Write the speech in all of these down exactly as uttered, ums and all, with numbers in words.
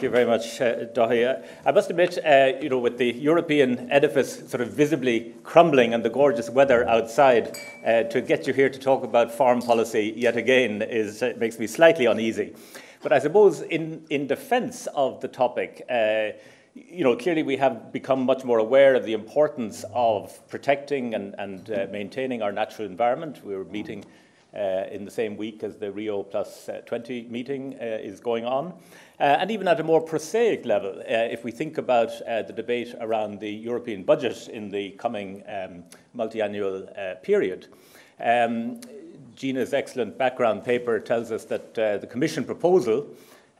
Thank you very much, uh, Dáithí. Uh, I must admit, uh, you know, with the European edifice sort of visibly crumbling and the gorgeous weather outside, uh, to get you here to talk about foreign policy yet again is uh, makes me slightly uneasy. But I suppose, in in defence of the topic, uh, you know, clearly we have become much more aware of the importance of protecting and and uh, maintaining our natural environment. We were meeting Uh, in the same week as the Rio plus twenty meeting uh, is going on. Uh, and even at a more prosaic level, uh, if we think about uh, the debate around the European budget in the coming um, multi-annual uh, period, um, Gina's excellent background paper tells us that uh, the Commission proposal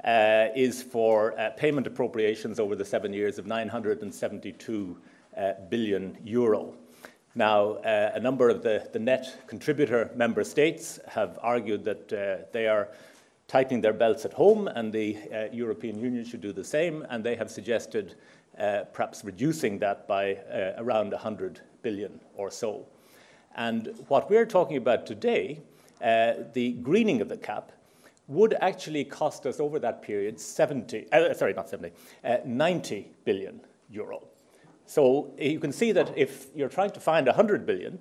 uh, is for uh, payment appropriations over the seven years of nine hundred seventy-two uh, billion euro. Now, uh, a number of the, the net contributor member states have argued that uh, they are tightening their belts at home, and the uh, European Union should do the same, and they have suggested uh, perhaps reducing that by uh, around one hundred billion or so. And what we're talking about today, uh, the greening of the cap, would actually cost us over that period seventy, uh, sorry, not seventy, uh, ninety billion euro. So you can see that if you're trying to find one hundred billion,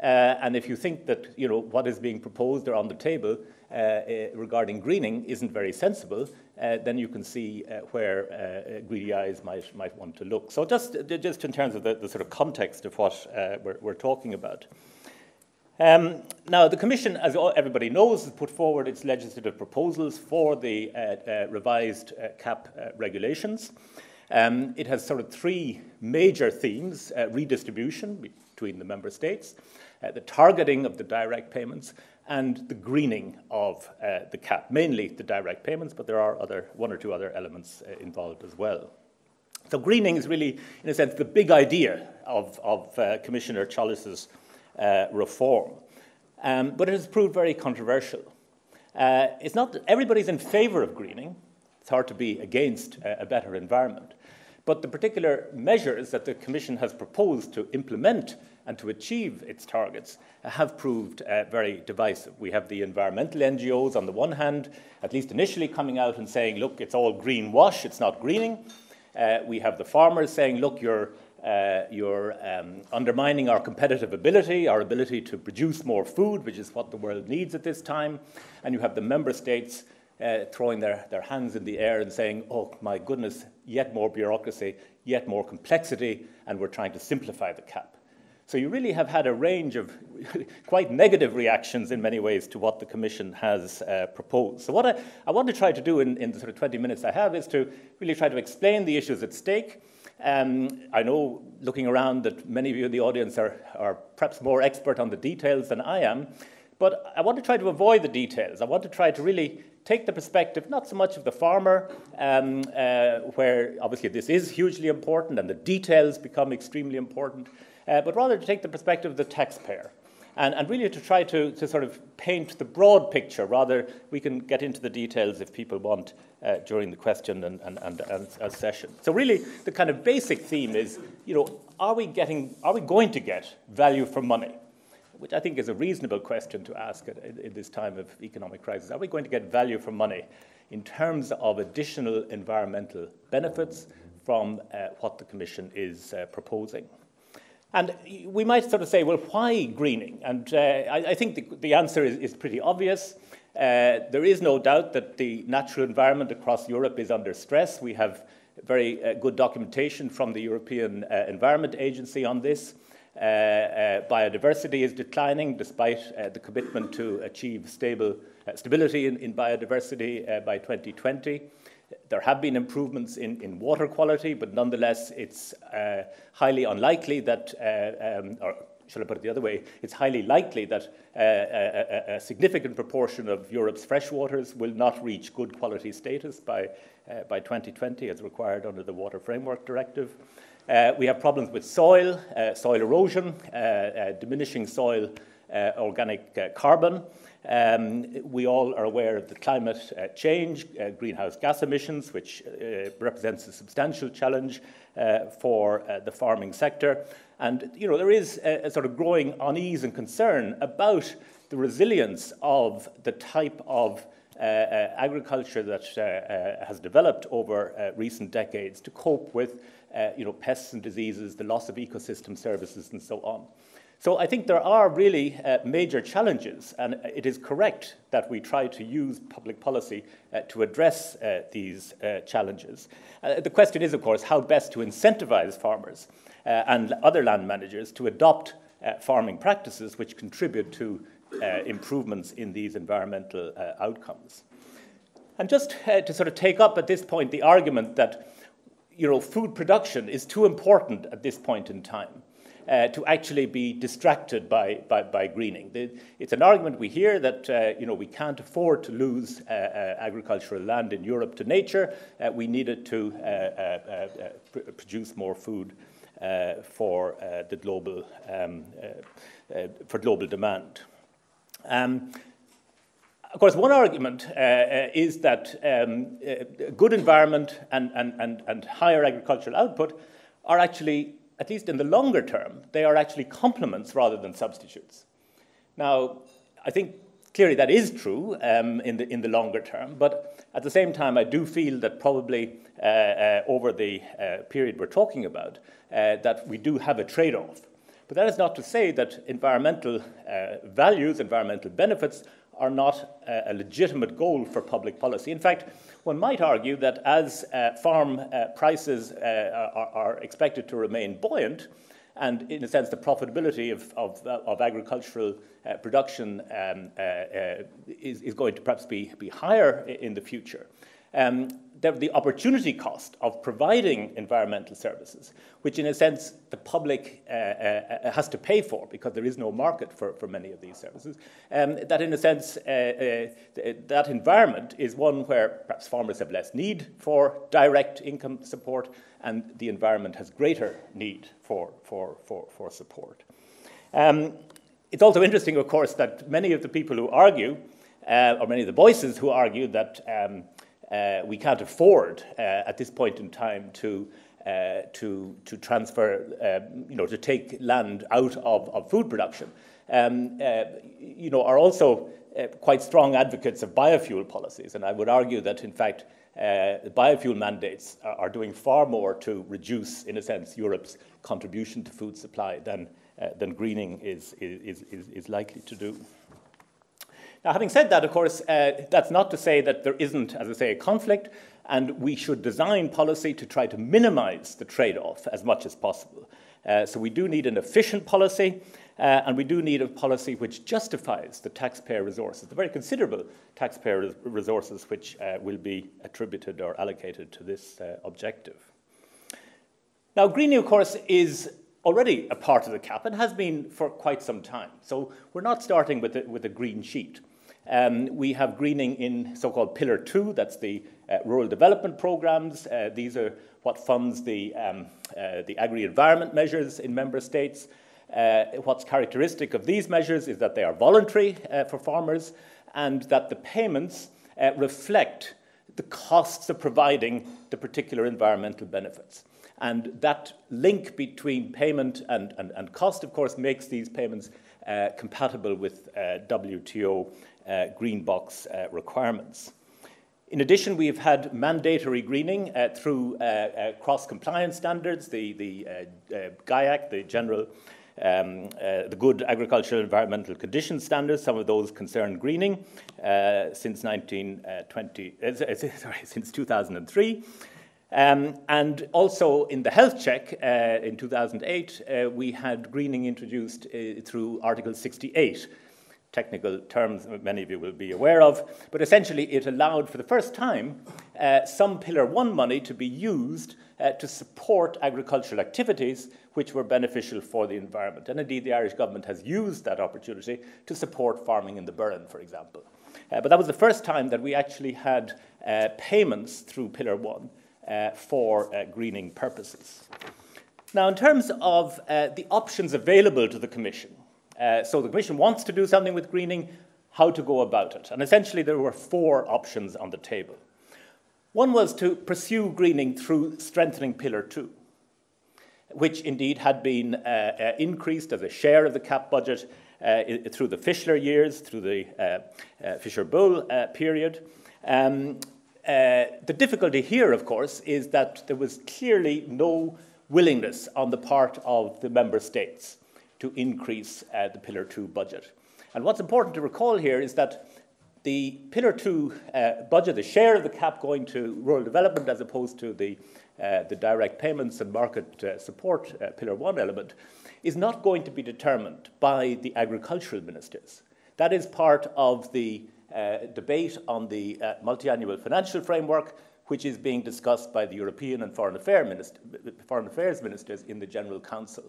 uh, and if you think that, you know, what is being proposed or on the table uh, uh, regarding greening isn't very sensible, uh, then you can see uh, where uh, greedy eyes might, might want to look. So just, just in terms of the, the sort of context of what uh, we're, we're talking about. Um, now, the Commission, as everybody knows, has put forward its legislative proposals for the uh, uh, revised uh, cap uh, regulations. Um, it has sort of three major themes: uh, redistribution between the member states, uh, the targeting of the direct payments, and the greening of uh, the cap, mainly the direct payments, but there are other, one or two other elements uh, involved as well. So greening is really, in a sense, the big idea of, of uh, Commissioner Challis's uh, reform, um, but it has proved very controversial. Uh, it's not that everybody's in favour of greening. It's hard to be against uh, a better environment. But the particular measures that the Commission has proposed to implement and to achieve its targets have proved uh, very divisive. We have the environmental N G Os on the one hand, at least initially, coming out and saying, look, it's all green wash, it's not greening. Uh, we have the farmers saying, look, you're, uh, you're um, undermining our competitive ability, our ability to produce more food, which is what the world needs at this time. And you have the member states Uh, throwing their, their hands in the air and saying, oh, my goodness, yet more bureaucracy, yet more complexity, and we're trying to simplify the cap. So you really have had a range of quite negative reactions in many ways to what the Commission has uh, proposed. So what I, I want to try to do in, in the sort of twenty minutes I have is to really try to explain the issues at stake. Um, I know, looking around, that many of you in the audience are, are perhaps more expert on the details than I am, but I want to try to avoid the details. I want to try to really take the perspective, not so much of the farmer, um, uh, where obviously this is hugely important and the details become extremely important, uh, but rather to take the perspective of the taxpayer and, and really to try to, to sort of paint the broad picture. Rather, we can get into the details if people want uh, during the question and, and, and, and, and session. So really the kind of basic theme is, you know, are we getting, are we going to get value for money? Which I think is a reasonable question to ask at, at, at this time of economic crisis. Are we going to get value for money in terms of additional environmental benefits from uh, what the Commission is uh, proposing? And we might sort of say, well, why greening? And uh, I, I think the, the answer is, is pretty obvious. Uh, there is no doubt that the natural environment across Europe is under stress. We have very uh, good documentation from the European uh, Environment Agency on this. Uh, uh, biodiversity is declining despite uh, the commitment to achieve stable, uh, stability in, in biodiversity uh, by twenty twenty. There have been improvements in, in water quality, but nonetheless it's uh, highly unlikely that, uh, um, or shall I put it the other way, it's highly likely that uh, a, a significant proportion of Europe's freshwaters will not reach good quality status by, uh, by twenty twenty as required under the Water Framework Directive. Uh, we have problems with soil, uh, soil erosion, uh, uh, diminishing soil uh, organic uh, carbon. Um, we all are aware of the climate uh, change, uh, greenhouse gas emissions, which uh, represents a substantial challenge uh, for uh, the farming sector. And, you know, there is a, a sort of growing unease and concern about the resilience of the type of uh, uh, agriculture that uh, uh, has developed over uh, recent decades to cope with uh, you know, pests and diseases, the loss of ecosystem services, and so on. So I think there are really uh, major challenges, and it is correct that we try to use public policy uh, to address uh, these uh, challenges. Uh, the question is, of course, how best to incentivize farmers uh, and other land managers to adopt uh, farming practices which contribute to uh, improvements in these environmental uh, outcomes. And just uh, to sort of take up at this point the argument that, you know, food production is too important at this point in time. Uh, to actually be distracted by, by, by greening. The, it's an argument we hear that uh, you know, we can't afford to lose uh, uh, agricultural land in Europe to nature. Uh, we need it to uh, uh, uh, pr produce more food uh, for, uh, the global, um, uh, uh, for global demand. Um, Of course, one argument uh, is that um, a good environment and, and, and, and higher agricultural output are actually, at least in the longer term, they are actually complements rather than substitutes. Now, I think clearly that is true um, in, the, in the longer term, but at the same time, I do feel that probably uh, uh, over the uh, period we're talking about, uh, that we do have a trade-off. But that is not to say that environmental uh, values, environmental benefits, are not a legitimate goal for public policy. In fact, one might argue that as uh, farm uh, prices uh, are, are expected to remain buoyant, and in a sense the profitability of, of, of agricultural uh, production um, uh, uh, is, is going to perhaps be, be higher in the future, um, the, the opportunity cost of providing environmental services, which in a sense the public uh, uh, has to pay for because there is no market for, for many of these services, um, that in a sense uh, uh, that environment is one where perhaps farmers have less need for direct income support and the environment has greater need for, for, for, for support. Um, it's also interesting, of course, that many of the people who argue, uh, or many of the voices who argue that um, Uh, we can't afford uh, at this point in time to uh, to to transfer, uh, you know, to take land out of, of food production. Um, uh, you know, are also uh, quite strong advocates of biofuel policies, and I would argue that in fact uh, the biofuel mandates are, are doing far more to reduce, in a sense, Europe's contribution to food supply than uh, than greening is is is, is likely to do. Now, having said that, of course, uh, that's not to say that there isn't, as I say, a conflict, and we should design policy to try to minimize the trade-off as much as possible. Uh, so we do need an efficient policy, uh, and we do need a policy which justifies the taxpayer resources, the very considerable taxpayer res resources which uh, will be attributed or allocated to this uh, objective. Now, greening, of course, is already a part of the CAP and has been for quite some time. So we're not starting with a, with a green sheet. Um, we have greening in so-called Pillar Two, that's the uh, rural development programs. Uh, these are what funds the, um, uh, the agri-environment measures in member states. Uh, what's characteristic of these measures is that they are voluntary uh, for farmers and that the payments uh, reflect the costs of providing the particular environmental benefits. And that link between payment and, and, and cost, of course, makes these payments uh, compatible with uh, W T O uh, green box uh, requirements. In addition, we have had mandatory greening uh, through uh, uh, cross-compliance standards, the, the uh, uh, GAIAC, the General, um, uh, the Good Agricultural Environmental Conditions Standards. Some of those concern greening uh, since nineteen twenty, uh, sorry, since two thousand three. Um, and also in the health check uh, in two thousand eight, uh, we had greening introduced uh, through Article sixty-eight, technical terms many of you will be aware of, but essentially it allowed for the first time uh, some Pillar one money to be used uh, to support agricultural activities which were beneficial for the environment. And indeed, the Irish government has used that opportunity to support farming in the Burren, for example. Uh, but that was the first time that we actually had uh, payments through Pillar one. Uh, for uh, greening purposes. Now, in terms of uh, the options available to the Commission, uh, so the Commission wants to do something with greening, how to go about it? And essentially there were four options on the table. One was to pursue greening through strengthening Pillar two. which indeed had been uh, uh, increased as a share of the C A P budget uh, through the Fischler years, through the uh, uh, Fischler-Bull uh, period. Um, uh, the difficulty here, of course, is that there was clearly no willingness on the part of the member states to increase uh, the Pillar two budget. And what's important to recall here is that the Pillar two uh, budget, the share of the C A P going to rural development as opposed to the, uh, the direct payments and market uh, support uh, Pillar one element, is not going to be determined by the agricultural ministers. That is part of the uh, debate on the uh, multi-annual financial framework, which is being discussed by the European and Foreign Affairs, minister, Foreign Affairs ministers in the General Council.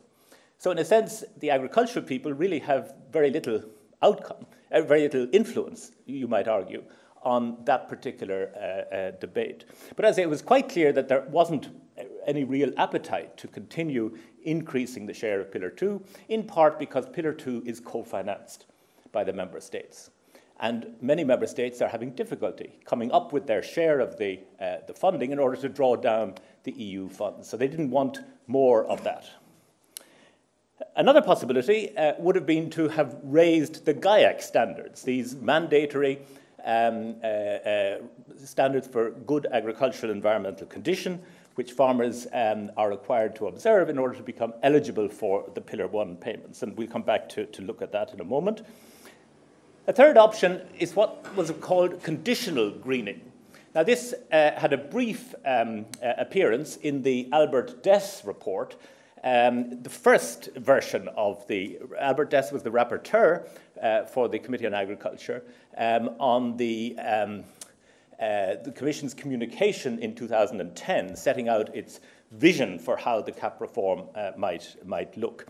So in a sense, the agricultural people really have very little outcome, uh, very little influence, you might argue, on that particular uh, uh, debate. But as I say, it was quite clear that there wasn't any real appetite to continue increasing the share of Pillar two, in part because Pillar two is co-financed by the member states. And many member states are having difficulty coming up with their share of the, uh, the funding in order to draw down the E U funds. So they didn't want more of that. Another possibility uh, would have been to have raised the GAIAC standards, these mandatory um, uh, uh, standards for good agricultural environmental condition, which farmers um, are required to observe in order to become eligible for the Pillar one payments. And we'll come back to, to look at that in a moment. A third option is what was called conditional greening. Now, this uh, had a brief um, uh, appearance in the Albert Dess report. Um, the first version of the, Albert Dess was the rapporteur uh, for the Committee on Agriculture um, on the, um, uh, the Commission's communication in two thousand ten, setting out its vision for how the C A P reform uh, might, might look.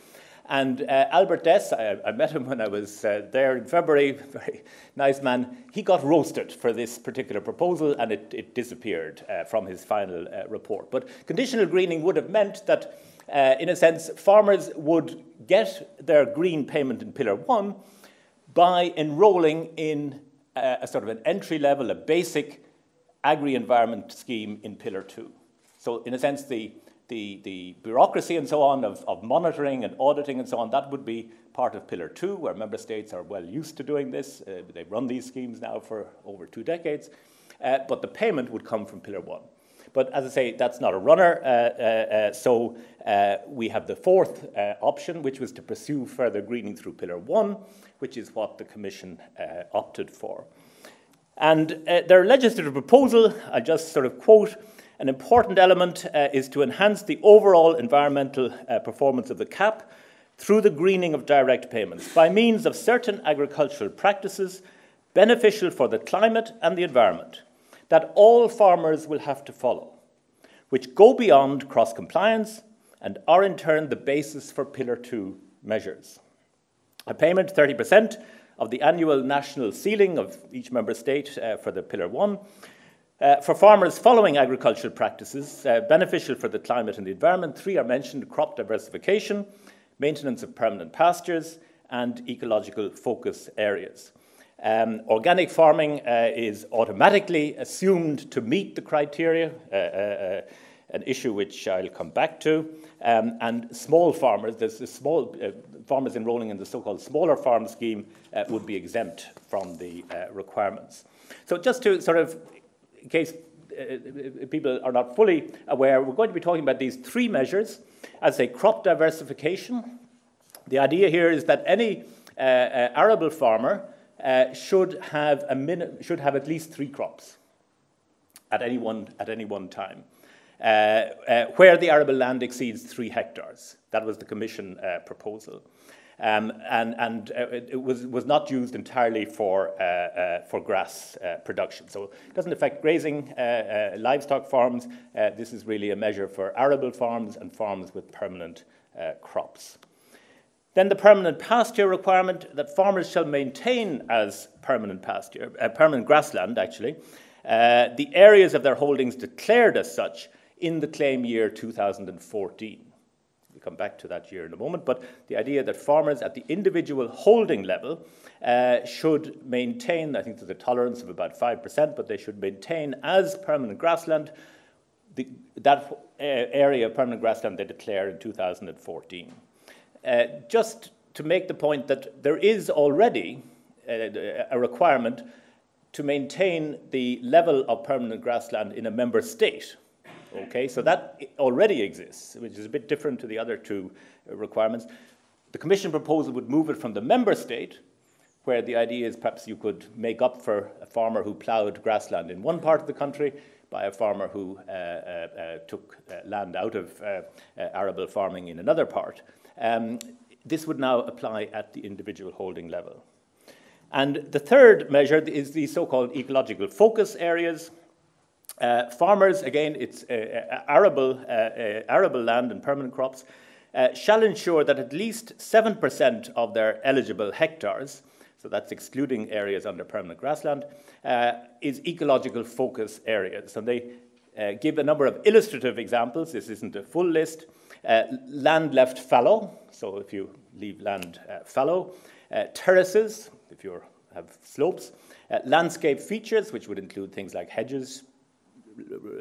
And uh, Albert Dess, I, I met him when I was uh, there in February, very nice man, he got roasted for this particular proposal and it, it disappeared uh, from his final uh, report. But conditional greening would have meant that Uh, in a sense, farmers would get their green payment in Pillar one by enrolling in a, a sort of an entry-level, a basic agri-environment scheme in Pillar two. So in a sense, the, the, the bureaucracy and so on of, of monitoring and auditing and so on, that would be part of Pillar two, where member states are well used to doing this. Uh, they run these schemes now for over two decades. Uh, but the payment would come from Pillar one. But as I say, that's not a runner, uh, uh, uh, so uh, we have the fourth uh, option, which was to pursue further greening through Pillar one, which is what the Commission uh, opted for. And uh, their legislative proposal, I just sort of quote, an important element uh, is to enhance the overall environmental uh, performance of the C A P through the greening of direct payments by means of certain agricultural practices beneficial for the climate and the environment, that all farmers will have to follow, which go beyond cross-compliance and are in turn the basis for Pillar two measures. A payment thirty percent of the annual national ceiling of each member state uh, for the Pillar one, uh, for farmers following agricultural practices uh, beneficial for the climate and the environment. Three are mentioned: crop diversification, maintenance of permanent pastures, and ecological focus areas. Um, organic farming uh, is automatically assumed to meet the criteria, uh, uh, uh, an issue which I'll come back to. Um, and small farmers, there's the small uh, farmers enrolling in the so-called smaller farm scheme uh, would be exempt from the uh, requirements. So just to sort of, in case uh, people are not fully aware, we're going to be talking about these three measures. As a crop diversification, the idea here is that any uh, uh, arable farmer Uh, should have a min should have at least three crops at any one at any one time, uh, uh, where the arable land exceeds three hectares. That was the Commission uh, proposal, um, and and uh, it, it was was not used entirely for uh, uh, for grass uh, production. So it doesn't affect grazing uh, uh, livestock farms. Uh, this is really a measure for arable farms and farms with permanent uh, crops. Then the permanent pasture requirement, that farmers shall maintain as permanent pasture, uh, permanent grassland actually, uh, the areas of their holdings declared as such in the claim year two thousand fourteen. We'll come back to that year in a moment, but the idea that farmers at the individual holding level uh, should maintain, I think there's a tolerance of about five percent, but they should maintain as permanent grassland the, that uh, area of permanent grassland they declared in two thousand fourteen. Uh, just to make the point that there is already a, a requirement to maintain the level of permanent grassland in a member state. Okay, so that already exists, which is a bit different to the other two requirements. The Commission proposal would move it from the member state, where the idea is perhaps you could make up for a farmer who ploughed grassland in one part of the country by a farmer who uh, uh, uh, took uh, land out of uh, uh, arable farming in another part. Um, this would now apply at the individual holding level. And the third measure is the so-called ecological focus areas. Uh, farmers, again, it's uh, arable, uh, uh, arable land and permanent crops, uh, shall ensure that at least seven percent of their eligible hectares, so that's excluding areas under permanent grassland, uh, is ecological focus areas. And they uh, give a number of illustrative examples. This isn't a full list. Uh, land left fallow, so if you leave land uh, fallow, uh, terraces, if you have slopes, uh, landscape features, which would include things like hedges,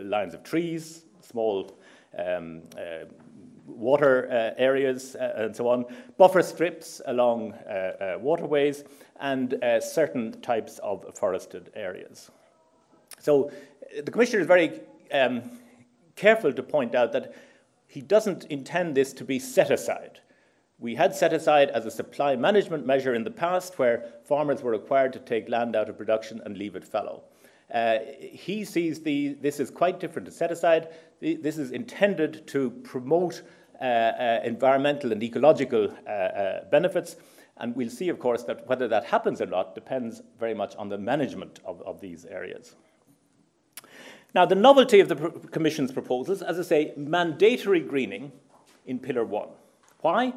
lines of trees, small um, uh, water uh, areas, uh, and so on, buffer strips along uh, uh, waterways, and uh, certain types of forested areas. So the Commissioner is very um, careful to point out that he doesn't intend this to be set aside. We had set aside as a supply management measure in the past where farmers were required to take land out of production and leave it fallow. Uh, he sees the, this is quite different to set aside. This is intended to promote uh, uh, environmental and ecological uh, uh, benefits. And we'll see, of course, that whether that happens or not depends very much on the management of, of these areas. Now, the novelty of the Commission's proposals, as I say, mandatory greening in Pillar one. Why?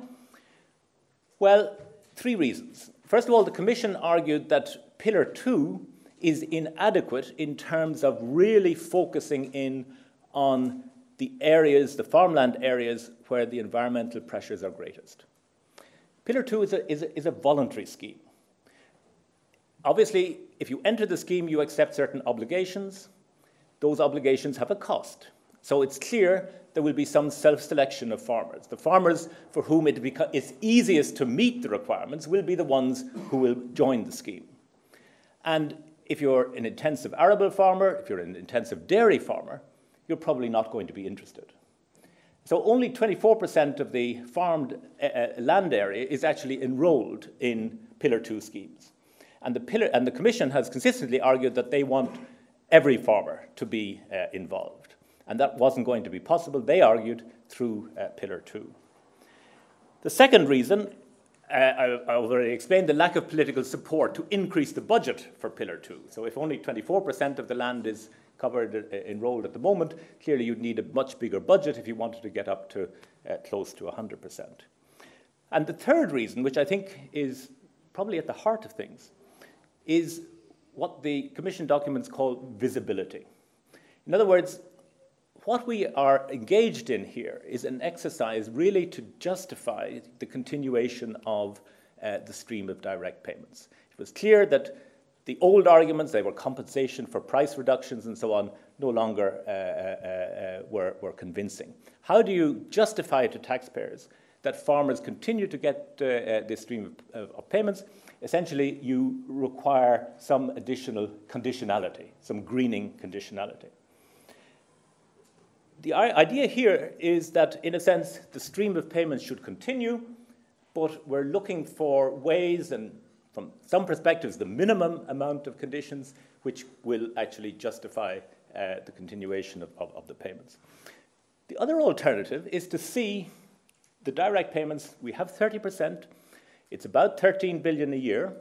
Well, three reasons. First of all, the Commission argued that Pillar two is inadequate in terms of really focusing in on the areas, the farmland areas, where the environmental pressures are greatest. Pillar two is a, is a, is a voluntary scheme. Obviously, if you enter the scheme, you accept certain obligations. Those obligations have a cost. So it's clear there will be some self-selection of farmers. The farmers for whom it is easiest to meet the requirements will be the ones who will join the scheme. And if you're an intensive arable farmer, if you're an intensive dairy farmer, you're probably not going to be interested. So only twenty-four percent of the farmed uh, land area is actually enrolled in Pillar two schemes. And the, pillar, and the Commission has consistently argued that they want every farmer to be uh, involved. And that wasn't going to be possible, they argued, through uh, Pillar two. The second reason, Uh, I, I already explained the lack of political support to increase the budget for Pillar two. So if only twenty-four percent of the land is covered, uh, enrolled at the moment, clearly you'd need a much bigger budget if you wanted to get up to uh, close to one hundred percent. And the third reason, which I think is probably at the heart of things, is what the Commission documents call visibility. In other words, what we are engaged in here is an exercise really to justify the continuation of uh, the stream of direct payments. It was clear that the old arguments, they were compensation for price reductions and so on, no longer uh, uh, uh, were, were convincing. How do you justify to taxpayers that farmers continue to get uh, uh, this stream of, of payments? Essentially, you require some additional conditionality, some greening conditionality. The idea here is that, in a sense, the stream of payments should continue, but we're looking for ways and, from some perspectives, the minimum amount of conditions which will actually justify uh, the continuation of, of, of the payments. The other alternative is to see the direct payments. We have thirty percent. It's about thirteen billion a year.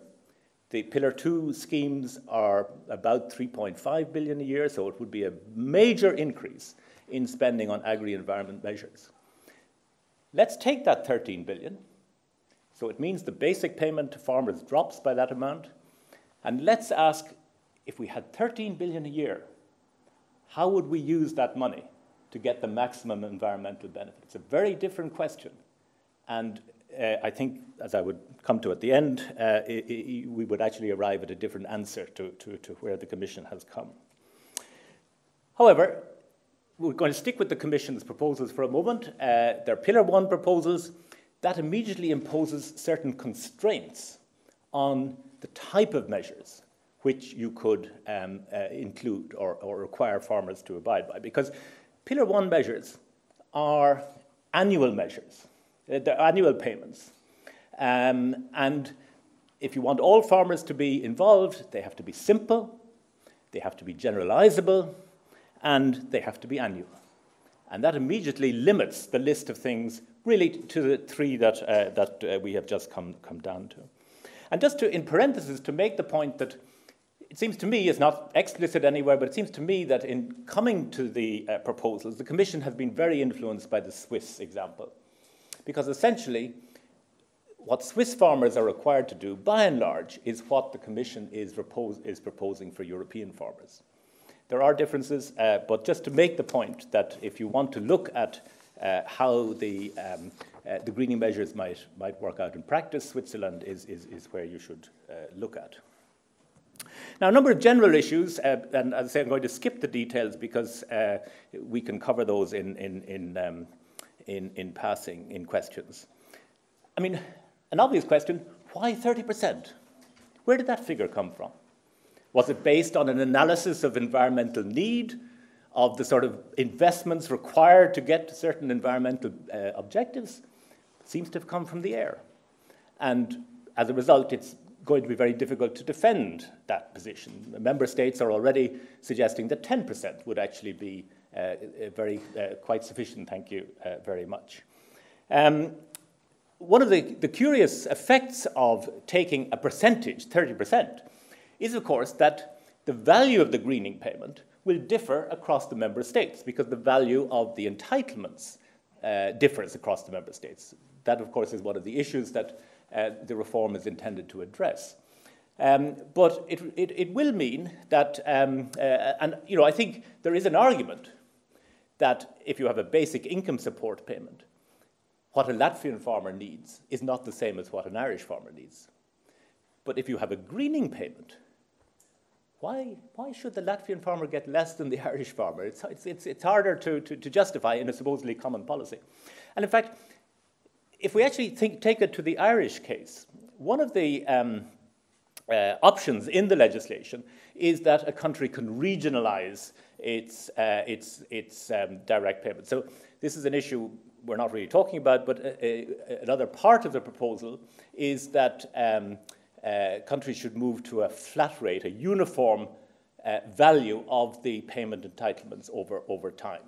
The Pillar two schemes are about three point five billion a year, so it would be a major increase in spending on agri-environment measures. Let's take that thirteen billion, so it means the basic payment to farmers drops by that amount, and let's ask, if we had thirteen billion a year, how would we use that money to get the maximum environmental benefit? It's a very different question, and uh, I think, as I would come to at the end, uh, it, it, we would actually arrive at a different answer to, to, to where the Commission has come. However, we're going to stick with the Commission's proposals for a moment. Uh, they're Pillar One proposals. That immediately imposes certain constraints on the type of measures which you could um, uh, include or, or require farmers to abide by, because Pillar One measures are annual measures, they're annual payments. Um, and if you want all farmers to be involved, they have to be simple, they have to be generalizable, and they have to be annual. And that immediately limits the list of things really to the three that, uh, that uh, we have just come, come down to. And just to, in parentheses, to make the point that it seems to me, it's not explicit anywhere, but it seems to me that in coming to the uh, proposals, the Commission has been very influenced by the Swiss example. Because essentially, what Swiss farmers are required to do, by and large, is what the Commission is, propose, is proposing for European farmers. There are differences, uh, but just to make the point that if you want to look at uh, how the, um, uh, the greening measures might, might work out in practice, Switzerland is, is, is where you should uh, look at. Now, a number of general issues, uh, and as I say, I'm going to skip the details because uh, we can cover those in, in, in, um, in, in passing, in questions. I mean, an obvious question, why thirty percent? Where did that figure come from? Was it based on an analysis of environmental need, of the sort of investments required to get to certain environmental uh, objectives? It seems to have come from the air. And as a result, it's going to be very difficult to defend that position. The member states are already suggesting that ten percent would actually be uh, very, uh, quite sufficient, thank you uh, very much. Um, one of the, the curious effects of taking a percentage, thirty percent, is, of course, that the value of the greening payment will differ across the member states because the value of the entitlements uh, differs across the member states. That, of course, is one of the issues that uh, the reform is intended to address. Um, but it, it, it will mean that, um, uh, and you know, I think there is an argument that if you have a basic income support payment, what a Latvian farmer needs is not the same as what an Irish farmer needs. But if you have a greening payment, Why, why should the Latvian farmer get less than the Irish farmer? It's, it's, it's harder to, to, to justify in a supposedly common policy. And in fact, if we actually think, take it to the Irish case, one of the um, uh, options in the legislation is that a country can regionalize its, uh, its, its um, direct payment. So this is an issue we're not really talking about, but a, a, another part of the proposal is that um, Uh, countries should move to a flat rate, a uniform uh, value of the payment entitlements over, over time.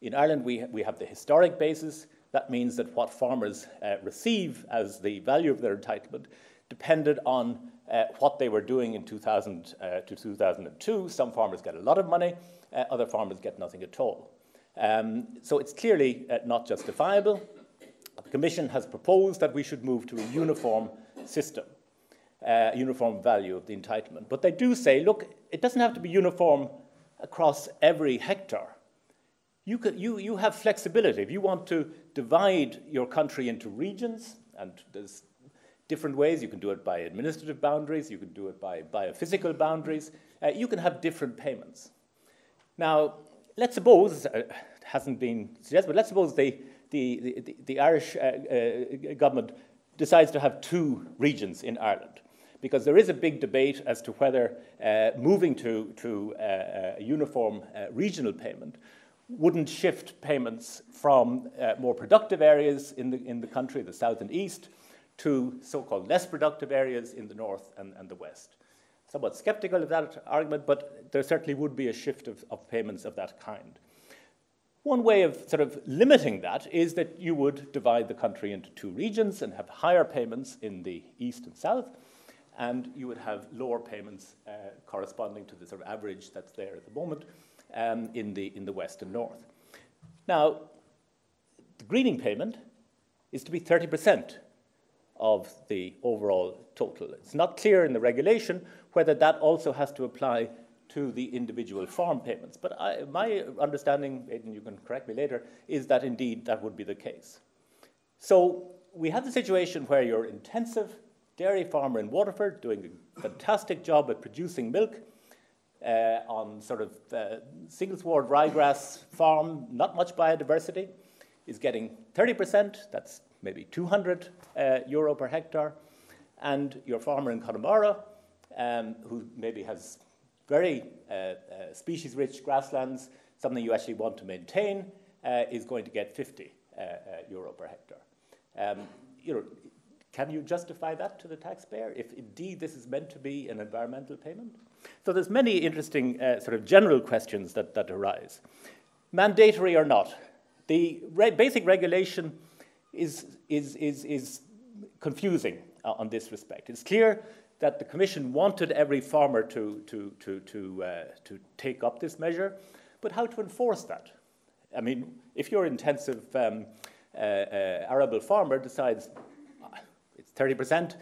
In Ireland, we, ha we have the historic basis. That means that what farmers uh, receive as the value of their entitlement depended on uh, what they were doing in two thousand uh, to two thousand two. Some farmers get a lot of money, uh, other farmers get nothing at all. Um, so it's clearly uh, not justifiable. The Commission has proposed that we should move to a uniform system. Uh, uniform value of the entitlement. But they do say, look, it doesn't have to be uniform across every hectare. You, could, you, you have flexibility. If you want to divide your country into regions, and there's different ways, you can do it by administrative boundaries, you can do it by biophysical boundaries, uh, you can have different payments. Now, let's suppose, uh, it hasn't been suggested, but let's suppose the, the, the, the Irish uh, uh, government decides to have two regions in Ireland. Because there is a big debate as to whether uh, moving to, to uh, a uniform uh, regional payment wouldn't shift payments from uh, more productive areas in the, in the country, the south and east, to so-called less productive areas in the north and, and the west. Somewhat skeptical of that argument, but there certainly would be a shift of, of payments of that kind. One way of sort of limiting that is that you would divide the country into two regions and have higher payments in the east and south, and you would have lower payments uh, corresponding to the sort of average that's there at the moment um, in, the, in the west and north. Now, the greening payment is to be thirty percent of the overall total. It's not clear in the regulation whether that also has to apply to the individual farm payments. But I, my understanding, Aidan, you can correct me later, is that indeed that would be the case. So we have the situation where you're intensive dairy farmer in Waterford doing a fantastic job at producing milk, uh, on sort of uh, single sward ryegrass farm, not much biodiversity, is getting thirty percent, that's maybe two hundred uh, euro per hectare, and your farmer in Connemara, um, who maybe has very uh, uh, species-rich grasslands, something you actually want to maintain, uh, is going to get fifty uh, uh, euro per hectare. Um, you know, can you justify that to the taxpayer if indeed this is meant to be an environmental payment? So there's many interesting uh, sort of general questions that, that arise. Mandatory or not, the re basic regulation is, is, is, is confusing uh, on this respect. It's clear that the Commission wanted every farmer to, to, to, to, uh, to take up this measure, but how to enforce that? I mean, if your intensive um, uh, uh, arable farmer decides it's thirty percent,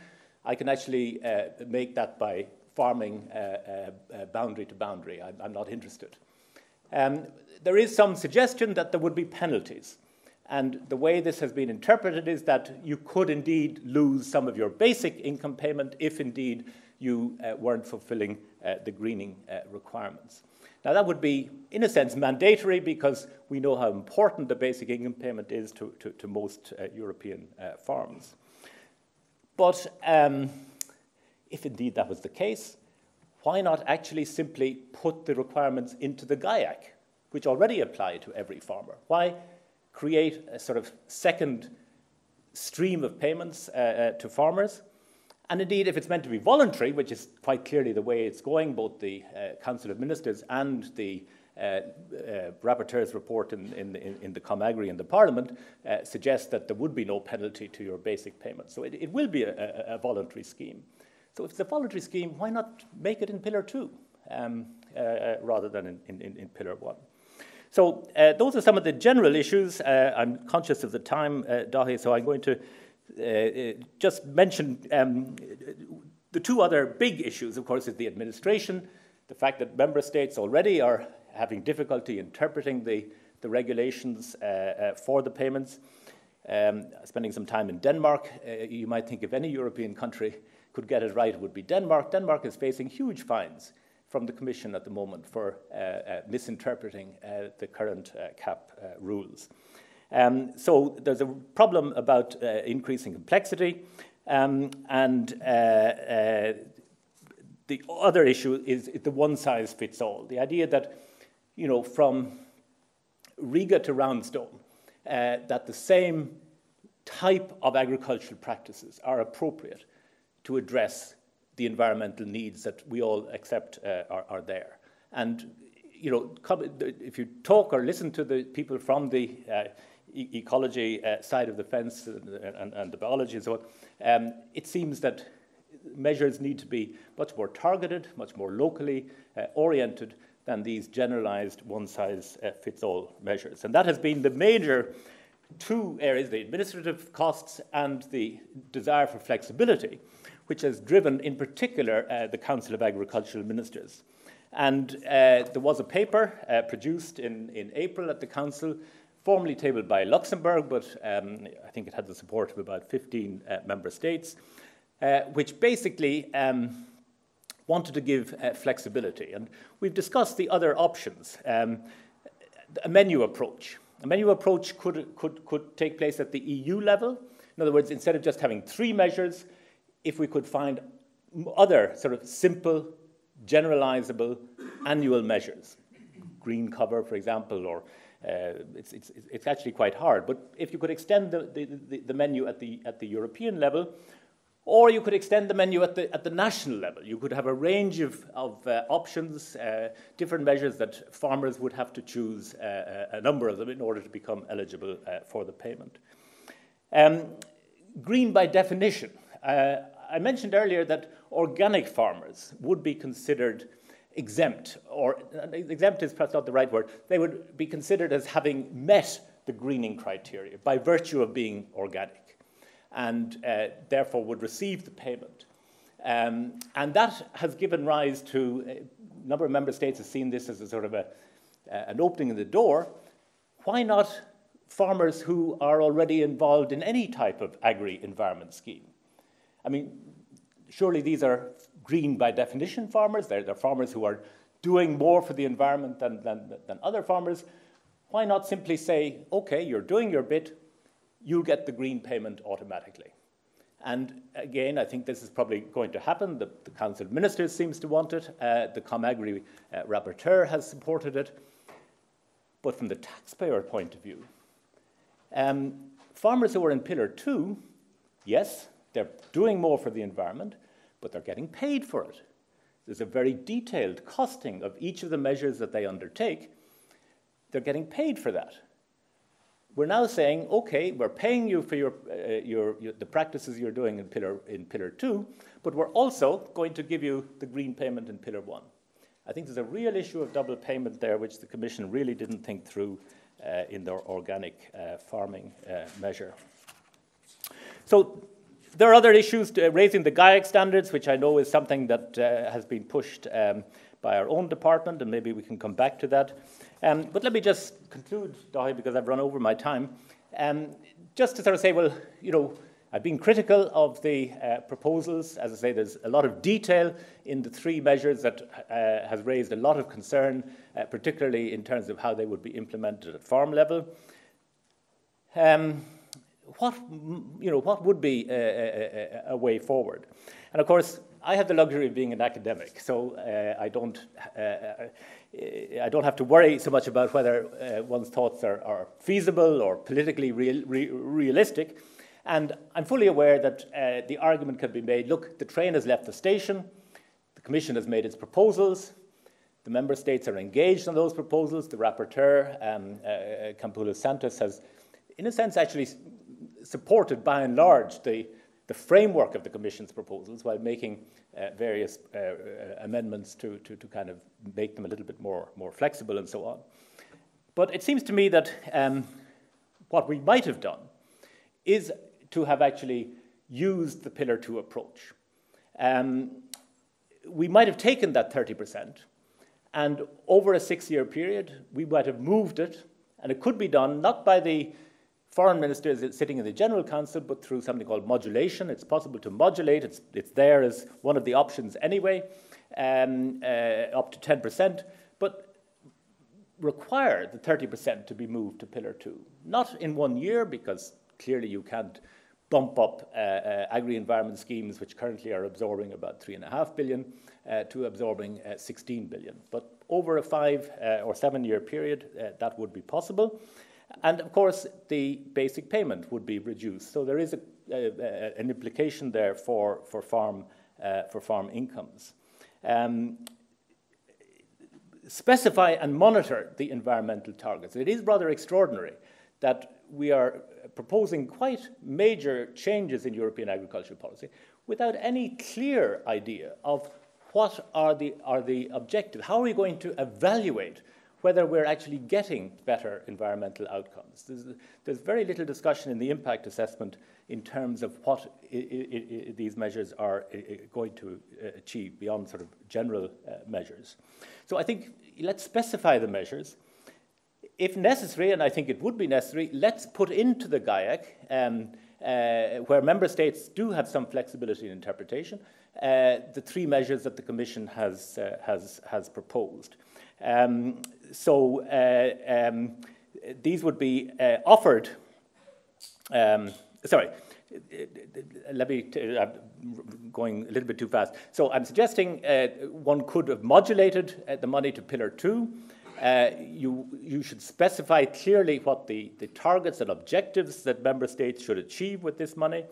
I can actually uh, make that by farming uh, uh, boundary to boundary. I'm, I'm not interested. Um, there is some suggestion that there would be penalties. And the way this has been interpreted is that you could indeed lose some of your basic income payment if indeed you uh, weren't fulfilling uh, the greening uh, requirements. Now that would be, in a sense, mandatory because we know how important the basic income payment is to, to, to most uh, European uh, farms. But um, if indeed that was the case, why not actually simply put the requirements into the GAIAC, which already apply to every farmer? Why create a sort of second stream of payments uh, uh, to farmers? And indeed, if it's meant to be voluntary, which is quite clearly the way it's going, both the uh, Council of Ministers and the uh, uh, rapporteur's report in, in, in, in the Comagri and the Parliament uh, suggests that there would be no penalty to your basic payments. So it, it will be a, a, a voluntary scheme. So if it's a voluntary scheme, why not make it in Pillar two um, uh, rather than in, in, in Pillar one? So uh, those are some of the general issues. Uh, I'm conscious of the time, uh, Dáithí, so I'm going to uh, just mention um, the two other big issues, of course, is the administration, the fact that member states already are having difficulty interpreting the, the regulations uh, uh, for the payments. Um, spending some time in Denmark, uh, you might think if any European country could get it right, it would be Denmark. Denmark is facing huge fines from the Commission at the moment for uh, uh, misinterpreting uh, the current uh, CAP uh, rules. Um, so there's a problem about uh, increasing complexity, um, and uh, uh, the other issue is the one-size-fits-all. The idea that, you know, from Riga to Roundstone, uh, that the same type of agricultural practices are appropriate to address the environmental needs that we all accept uh, are, are there. And, you know, if you talk or listen to the people from the uh, e ecology uh, side of the fence and, and, and the biology and so on, um, it seems that measures need to be much more targeted, much more locally uh, oriented than these generalized one-size-fits-all measures. And that has been the major two areas, the administrative costs and the desire for flexibility, which has driven, in particular, uh, the Council of Agricultural Ministers. And uh, there was a paper uh, produced in, in April at the Council, formally tabled by Luxembourg, but um, I think it had the support of about fifteen uh, member states, uh, which basically um, wanted to give uh, flexibility. And we've discussed the other options, um, a menu approach. A menu approach could, could, could take place at the E U level. In other words, instead of just having three measures, if we could find other sort of simple, generalizable annual measures, green cover, for example, or uh, it's, it's, it's actually quite hard. But if you could extend the, the, the menu at the, at the European level, or you could extend the menu at the, at the national level, you could have a range of, of uh, options, uh, different measures that farmers would have to choose uh, a number of them in order to become eligible uh, for the payment. Um, green by definition. Uh, I mentioned earlier that organic farmers would be considered exempt, or uh, exempt is perhaps not the right word, they would be considered as having met the greening criteria by virtue of being organic, and uh, therefore would receive the payment. Um, and that has given rise to, a number of member states have seen this as a sort of a, uh, an opening in the door. Why not farmers who are already involved in any type of agri-environment scheme? I mean, surely these are green by definition farmers. They're, they're farmers who are doing more for the environment than, than, than other farmers, why not simply say, okay, you're doing your bit, you'll get the green payment automatically. And again, I think this is probably going to happen. The, the Council of Ministers seems to want it. Uh, the ComAgri uh, rapporteur has supported it. But from the taxpayer point of view, um, farmers who are in Pillar two, yes, they're doing more for the environment, but they're getting paid for it. There's a very detailed costing of each of the measures that they undertake. They're getting paid for that. We're now saying, okay, we're paying you for your, uh, your, your, the practices you're doing in pillar, in pillar two, but we're also going to give you the green payment in pillar one. I think there's a real issue of double payment there, which the Commission really didn't think through uh, in their organic uh, farming uh, measure. So there are other issues, to, uh, raising the G A E C standards, which I know is something that uh, has been pushed um, by our own department, and maybe we can come back to that. Um, but let me just conclude, Dáithí, because I've run over my time, um, just to sort of say, well, you know, I've been critical of the uh, proposals. As I say, there's a lot of detail in the three measures that uh, has raised a lot of concern, uh, particularly in terms of how they would be implemented at farm level. Um, what, you know, what would be a, a, a way forward? And of course, I have the luxury of being an academic, so uh, I don't uh, I don't have to worry so much about whether uh, one's thoughts are, are feasible or politically real, re realistic. And I'm fully aware that uh, the argument can be made: look, the train has left the station. The Commission has made its proposals. The member states are engaged on those proposals. The rapporteur, um, uh, Campolo Santos, has, in a sense, actually supported by and large the. the framework of the Commission's proposals while making uh, various uh, uh, amendments to, to, to kind of make them a little bit more, more flexible and so on. But it seems to me that um, what we might have done is to have actually used the Pillar two approach. Um, we might have taken that thirty percent, and over a six-year period, we might have moved it, and it could be done not by the foreign ministers sitting in the General Council, but through something called modulation. It's possible to modulate. It's, it's there as one of the options anyway, um, uh, up to ten percent, but require the thirty percent to be moved to Pillar two. Not in one year, because clearly you can't bump up uh, uh, agri-environment schemes, which currently are absorbing about three point five billion, uh, to absorbing uh, sixteen billion. But over a five uh, or seven-year period, uh, that would be possible. And of course, the basic payment would be reduced. So there is a, a, a, an implication there for, for, farm, uh, for farm incomes. Um, specify and monitor the environmental targets. It is rather extraordinary that we are proposing quite major changes in European agricultural policy without any clear idea of what are the, are the objectives. How are we going to evaluate whether we're actually getting better environmental outcomes? There's, there's very little discussion in the impact assessment in terms of what I, I, I, these measures are I, I going to achieve beyond sort of general uh, measures. So I think let's specify the measures. If necessary, and I think it would be necessary, let's put into the G A E C, um, uh, where member states do have some flexibility in interpretation, uh, the three measures that the Commission has, uh, has, has proposed. Um, so uh, um, these would be uh, offered, um, sorry, let me, t I'm going a little bit too fast. So I'm suggesting uh, one could have modulated uh, the money to Pillar two. Uh, you, you should specify clearly what the, the targets and objectives that member states should achieve with this money.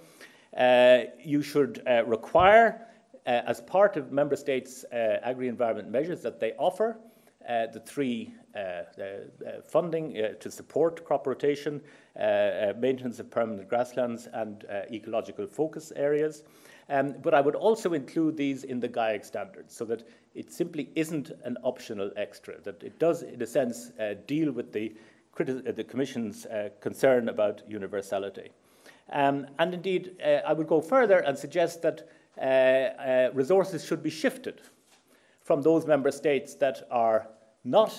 Uh, you should uh, require, uh, as part of member states' uh, agri-environment measures that they offer, Uh, the three uh, uh, funding uh, to support crop rotation, uh, uh, maintenance of permanent grasslands, and uh, ecological focus areas. Um, but I would also include these in the G A E C standards so that it simply isn't an optional extra, that it does, in a sense, uh, deal with the, criti the Commission's uh, concern about universality. Um, and indeed, uh, I would go further and suggest that uh, uh, resources should be shifted from those member states that are not,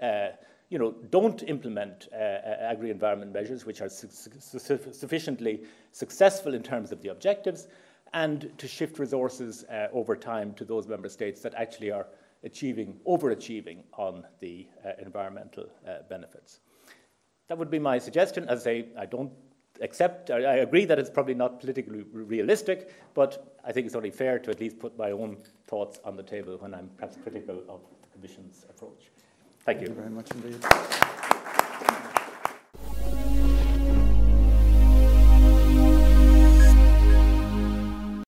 uh, you know, don't implement uh, agri-environment measures, which are su su sufficiently successful in terms of the objectives, and to shift resources uh, over time to those member states that actually are achieving, overachieving on the uh, environmental uh, benefits. That would be my suggestion. As I say, I don't accept, I, I agree that it's probably not politically realistic, but I think it's only fair to at least put my own thoughts on the table when I'm perhaps critical of the Commission's approach. Thank you. Thank you very much indeed.